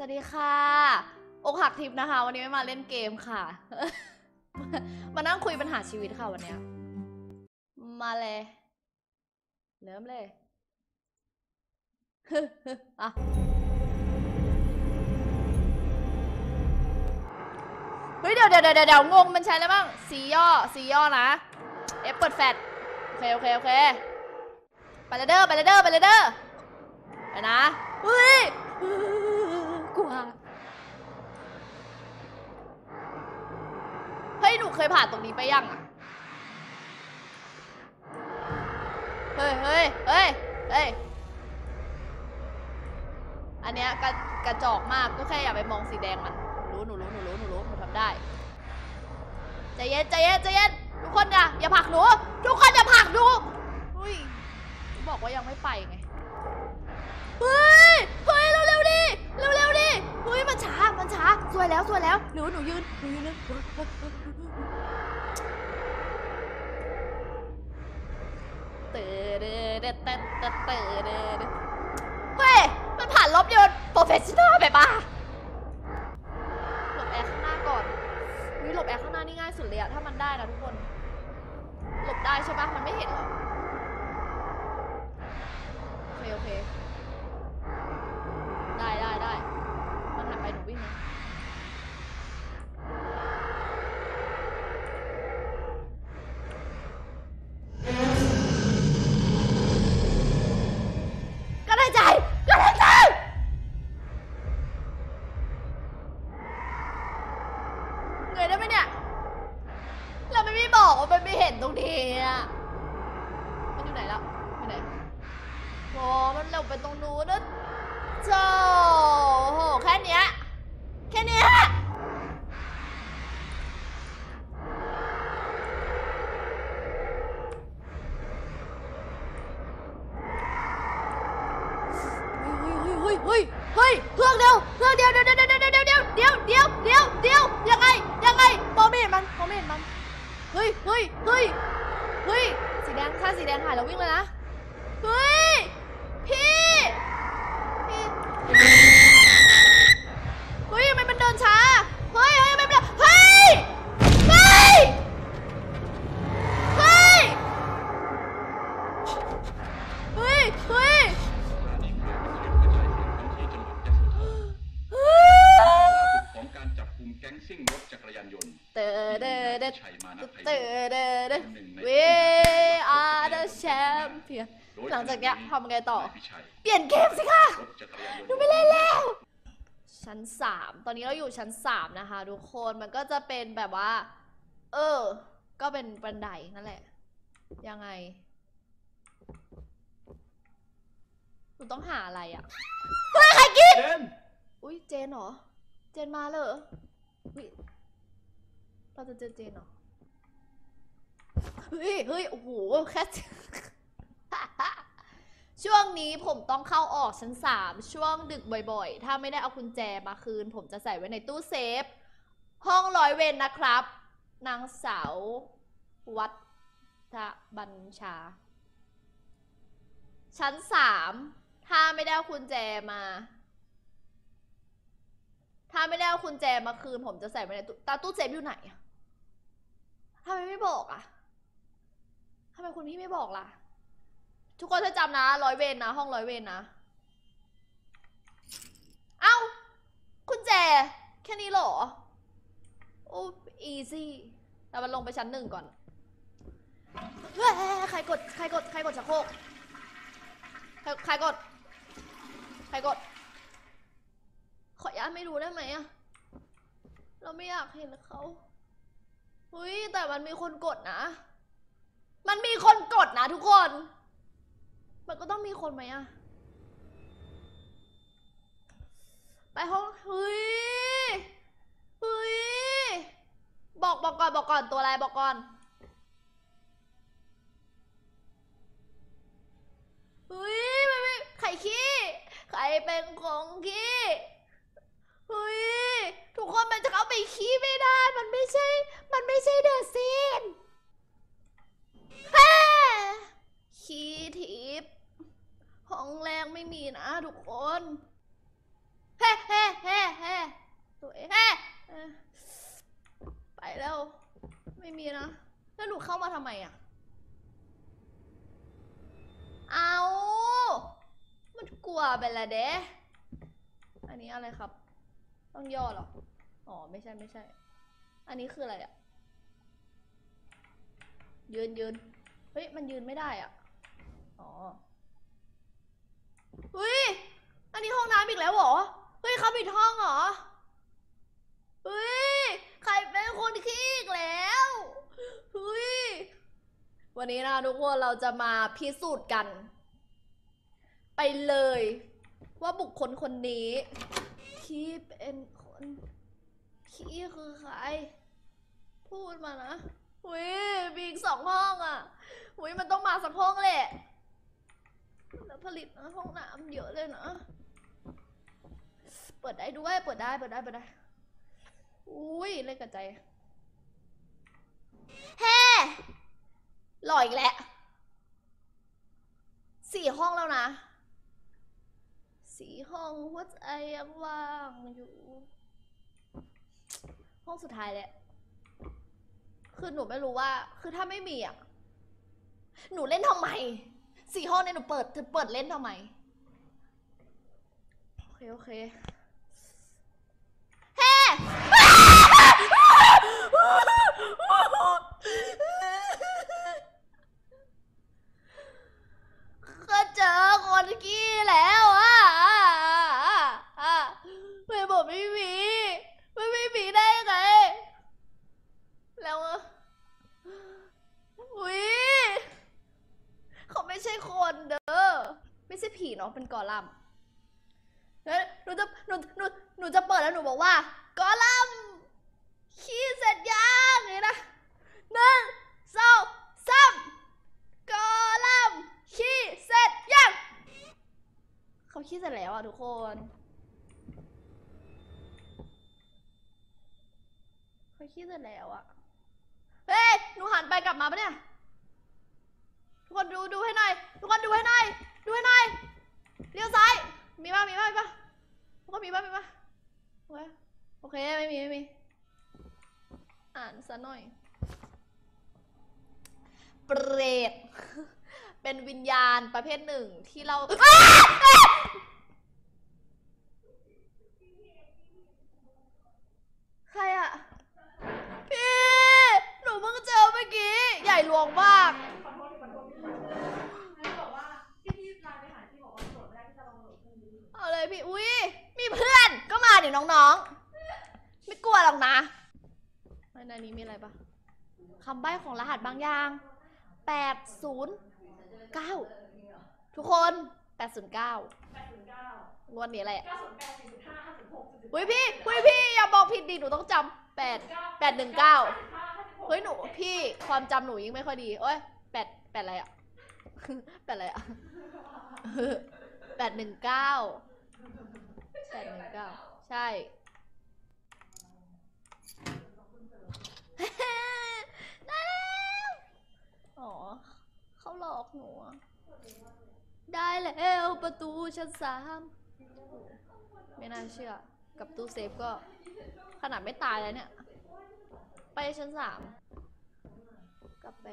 สวัสดีค่ะอกหักทิพย์นะคะวันนี้ไม่มาเล่นเกมค่ะ มานั่งคุยปัญหาชีวิตค่ะวันนี้มาเลยเริ่มเลย อะเฮ้ยเดี๋ยวงงมันใช้แล้วบ้างสีย่อนะเอฟเปิดแฟตโอเคไปเลยเด้อไปนะเฮ้ยกลัวเฮ้ยหนูเคยผ่านตรงนี้ไปยังอ่ะเฮ้ยอันเนี้ยกระจอกมากก็แค่อย่าไปมองสีแดงมันหนูรู้หนูทำได้ใจเย็นทุกคนอย่าผลักหนูทุกคนอย่าผลักหนูอุ้ยบอกว่ายังไม่ไปไงเฮ้ยเร็วดิเฮ้ยมันช้าสวยแล้วหนูยืนนึงเตะเฮ้ยมันผ่านรอบเดียวโปรเฟสชั่นแนลไปป่ะหลบแอร์ข้างหน้าก่อนวิหลบแอร์ข้างหน้านี่ง่ายสุดเลยอะถ้ามันได้นะทุกคนหลบได้ใช่ปะมันไม่เห็นหรอโอเคได้มันหันไปหนูวิ่งนะเฮ้ยสีแดงถ้าสีแดงหายเราวิ่งเลยนะเฮ้ยพี่เฮ้ยมันเดินช้าเฮ้ยไม่เป็นไรเฮ้ยของการจับกลุ่มแก๊งซิ่งรถจักรยานยนต์เด้อหลังจากนี้ทำไงต่อเปลี่ยนเกมสิค่ะดูไม่เล่นแล้วชั้น3ตอนนี้เราอยู่ชั้น3นะคะทุกคนมันก็จะเป็นแบบว่าก็เป็นบันไดนั่นแหละยังไงคุณต้องหาอะไรอ่ะเฮ้ยใครกินอุ้ยเจนเหรอเจนมาเลยเราจะเจอเจนเหรอเฮ้ยโอ้โหแค่ช่วงนี้ผมต้องเข้าออกชั้น3ช่วงดึกบ่อยๆถ้าไม่ได้เอากุญแจมาคืนผมจะใส่ไว้ในตู้เซฟห้องร้อยเวรนะครับนางสาววัฒบัญชาชั้น3ถ้าไม่ได้เอากุญแจมาคืนผมจะใส่ไว้ในตู้เซฟอยู่ไหนทำไมไม่บอกอ่ะทำไมคุณพี่ไม่บอกล่ะทุกคนถ้าจำนะร้อยเวรนะห้องร้อยเวรนะเอ้ากุญแจแค่นี้เหรอโอ้อีซี่แต่มันลงไปชั้น1ก่อนใครกดชักโครกใครกดขออนุญาตไม่รู้ได้ไหมอะเราไม่อยากเห็นเขาอุ้ยแต่มันมีคนกดนะทุกคนมันก็ต้องมีคนไหมอะไปห้องเฮ้ยบอกก่อนตัวอะไรบอกก่อนเฮ้ยไม่ใครขี้ใครเป็นของขี้เฮ้ยทุกคนมันจะเข้าไปขี้ไม่ได้มันไม่ใช่เดอะซีนคีทิปห้องแรงไม่มีนะทุกคนเฮ้ มีนะแล้วหนูเข้ามาทำไมอ่ะเอามันกลัวไปละเด้อันนี้อะไรครับต้องย่อหรออ๋อไม่ใช่ไม่ใช่อันนี้คืออะไรอ่ะยืนยืนเฮ้ยมันยืนไม่ได้อ่ะอ๋อเฮ้ยอันนี้ห้องน้ำอีกแล้วเหรอเฮ้ยเขาปิดห้องเหรอเฮ้ยใครเป็นคนขี้อีกแล้วเฮ้ยวันนี้นะทุกคนเราจะมาพิสูจน์กันไปเลยว่าบุคคลคนนี้ขี้เป็นคนขี้คือใครพูดมานะอุ้ยมีอีกสองห้องอ่ะอุ้ยมันต้องมาสักห้องแหละแล้วผลิตนะห้องน้ำเยอะเลยนะเปิดได้ด้วยเปิดได้เปิดได้เปิดได้อุ้ยเล่นกระจายเฮ้หล่ออีกแล้วสี่ห้องแล้วนะสี่ห้องหัวใจยังว่างอยู่ห้องสุดท้ายแหละคือหนูไม่รู้ว่าคือถ้าไม่มีอ่ะหนูเล่นทำไมสี่ห้องเนี่ยหนูเปิดเล่นทำไมโอเคโอเคเฮ้ก็เจอคนกี้แล้วอ่ะไม่บอกไม่มีไม่มีได้ไงแล้วอุ้ยเขาไม่ใช่คนเด้อไม่ใช่ผีเนาะเป็นกอลัมแล้วหนูจะเปิดแล้วหนูบอกว่ากอลัมขี้เสร็จยังนี่นะหนึ่งสองสามกอลัมขี้เสร็จยังเขาขี้เสร็จแล้วอ่ะทุกคนเขาขี้เสร็จแล้วอ่ะเฮ้ยหนูหันไปกลับมาปะเนี่ยทุกคนดูให้หน่อยทุกคนดูให้หน่อยดูให้หน่อยเลี้ยวซ้ายมีป่ะมีป่ะมีป่ะทุกคนมีป่ะมีป่ะโอเคไม่มีไม่มีอ่านซะหน่อยเปรตเป็นวิญญาณประเภทหนึ่งที่เราใครอะพี่หนูเพิ่งเจอเมื่อกี้ใหญ่หลวงมากเอาเลยพี่อุ้ยมีเพื่อนก็มาเดี๋ยวน้องๆไม่กลัวหรอกนะในนี้มีอะไรปะคำใบ้ของรหัสบางอย่าง809ทุกคน809งวดนี้แหละเฮ้ยพี่เฮ้ยพี่อย่าบอกผิดดิหนูต้องจำ819เฮ้ยหนูพี่ความจำหนูยิ่งไม่ค่อยดีเอ้ย8อะไรอะ8อะไรอะ819ใช่ได้แล้วอ๋อเขาหลอกหนูได้แล้วประตูชั้น3ไม่น่าเชื่อกับตู้เซฟก็ขนาดไม่ตายแล้วเนี่ยไปชั้น3กลับไป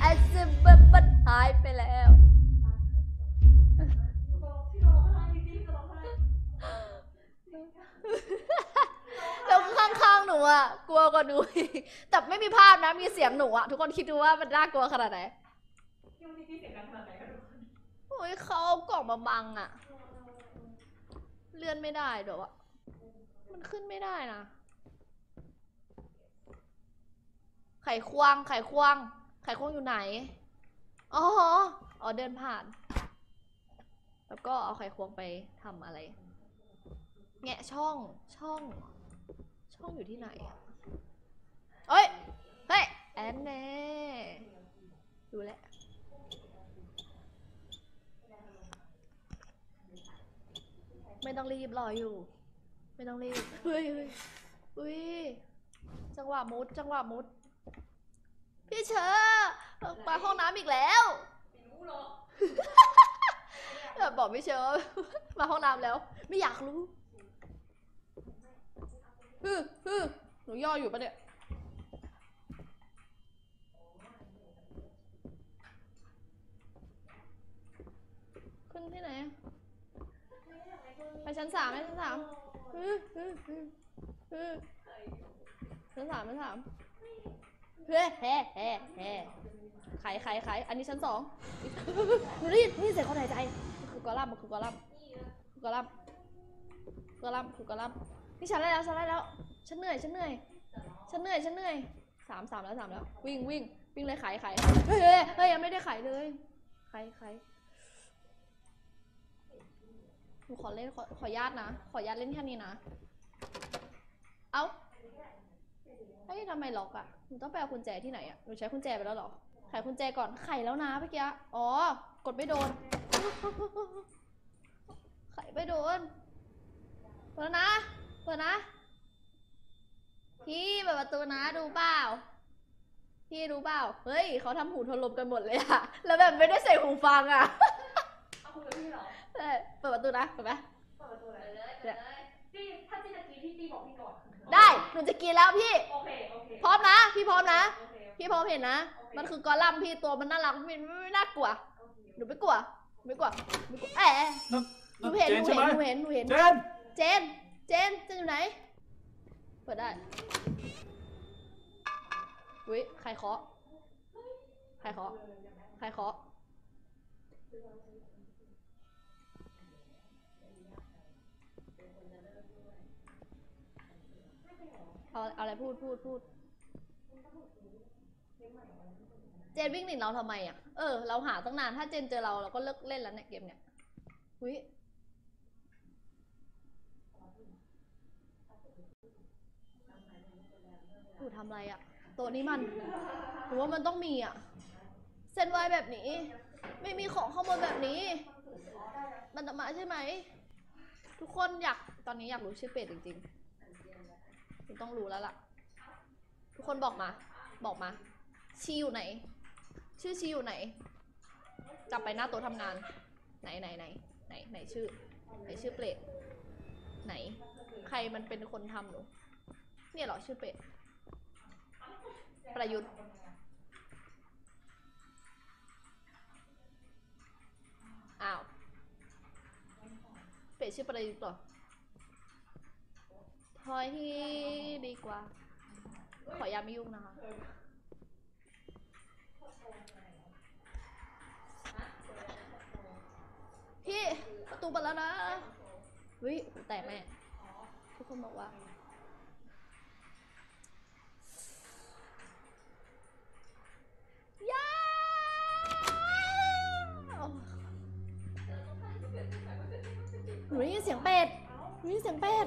ไอ้เซฟมันหายไปแล้วแล้วข้างๆหนูอ่ะกลัวกว่าหนูแต่ไม่มีภาพนะมีเสียงหนูอ่ะทุกคนคิดดูว่ามันน่ากลัวขนาดไหนโอ้ยเขาเอากล่องมาบังอ่ะเลื่อนไม่ได้เดี๋ยวอ่ะมันขึ้นไม่ได้นะไข่ควงอยู่ไหนอ๋ออ๋อเดินผ่านแล้วก็เอาไข่ควงไปทำอะไรแงะช่องอยู่ที่ไหนเอ้ยเฮ้ยแอนเน่ดูแลไม่ต้องรีบรออยู่ไม่ต้องรีบเฮ้ยอุ้ยจังหวะมุดพี่เชอมาห้องน้ำอีกแล้วแบบบอกพี่เชอมาห้องน้ำแล้วไม่อยากรู้ หนูย่ออยู่ปะเนี่ยขึ้นที่ไหนไปชั้นสามไหมชั้นสามชั้นสามชั้นสามเฮ้ไข่อันนี้ชั้นสองหนูได้ยินนี่เสียงคนหายใจคือกอลัมคือกอลัมคือกอลัมคือกอลัมคือกอลัมนี่ฉันได้แล้วฉันได้แล้วฉันเหนื่อยฉันเหนื่อยฉันเหนื่อยฉันเหนื่อยสามแล้ว3แล้ววิ่งเลยไข่เฮ้ยยังไม่ได้ไข่เลยไข่หนูขอเล่นขอญาตินะขอญาติเล่นแค่นี้นะเอ้าเฮ้ยทำไมล็อกอ่ะหนูต้องไปเอากุญแจที่ไหนอ่ะหนูใช้กุญแจไปแล้วหรอไขกุญแจก่อนไขแล้วนะเมื่อกี้อ๋อกดไม่โดนไขไม่โดนเปิดนะเปิดนะพี่เปิดประตูนะดูเปล่าพี่ดูเปล่าเฮ้ยเขาทำหูทนลมกันหมดเลยอะแล้วแบบไม่ได้ใส่หูฟังอะเอาหูกับพี่หรอเปิดประตูนะเปิดไหมเปิดประตูเลยพี่ถ้าพี่จะกินพี่ตีบอกพี่ก่อนได้หนูจะกินแล้วพี่พร้อมนะพี่พร้อมนะพี่พร้อมเห็นนะมันคือกอลัมพี่ตัวมันน่ารักมันไม่น่ากลัวหนูไม่กลัวไม่กลัวเอ๊ะหนูเห็นหนูเห็นเจนอยู่ไหนเปิดได้อุ้ยใครเคาะเอาอะไรพูดเจนวิ่งหนีเราทำไมอ่ะเราหาตั้งนานถ้าเจนเจอเราก็เลิกเล่นแล้วเนี่ยเกมเนี่ยอุ้ยดูทำอะไรอ่ะตัวนี้มันหรือว่ามันต้องมีอ่ะเส้นไว้แบบนี้ไม่มีของข้อมูลแบบนี้มันจะมาใช่ไหมทุกคนตอนนี้อยากรู้ชื่อเป็ดจริงๆคุณต้องรู้แล้วล่ะทุกคนบอกมาชีอยู่ไหนชื่อชีอยู่ไหนกลับไปหน้าโต๊ะทำงานไหนชื่อเป็ดไหนใครมันเป็นคนทำหนูเนี่ยหรอชื่อเป็ดประยุทธ์อ้าวเป็ดชื่อประยุทธ์หรอถอยดีกว่าขอยาไม่ยุ่งนะคะพี่ประตูเปิดแล้วนะวิแต่แม่ทุกคนบอกว่าย่าหนูได้ยินเสียงเป็ดหนูได้ยินเสียงเป็ด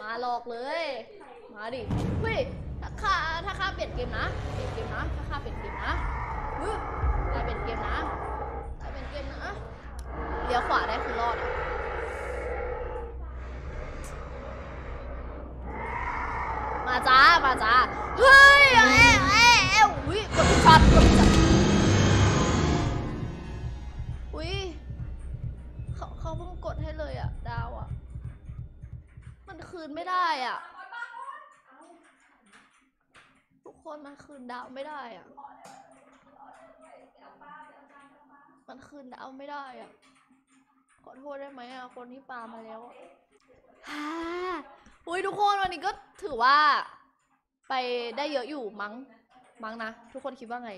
มาหลอกเลยมาดิเฮ้ยถ้าข้าเปลี่ยนเกมนะถ้าข้าเปลี่ยนเกมนะได้เปลี่ยนเกมนะเลี้ยวขวาได้คือรอดมาจ้าเฮ้ยเอ้อุ้ยกดช็อตอุ้ยเขาเพิ่งกดให้เลยอ่ะดาวอ่ะมันคืนไม่ได้อ่ะทุกคนมันคืนดาวไม่ได้อ่ะมันคืนดาวไม่ได้อ่ะขอโทษได้ไหมอ่ะคนที่ปามาแล้วฮ่าอุ้ยทุกคนวันนี้ก็ถือว่าไปได้เยอะอยู่มั้งนะทุกคนคิดว่าไง